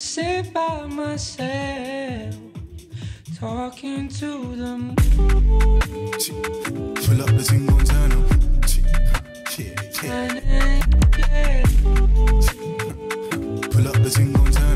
Sit by myself, talking to the moon. Pull up the single turn up. Yeah, yeah. Pull up the single turn up.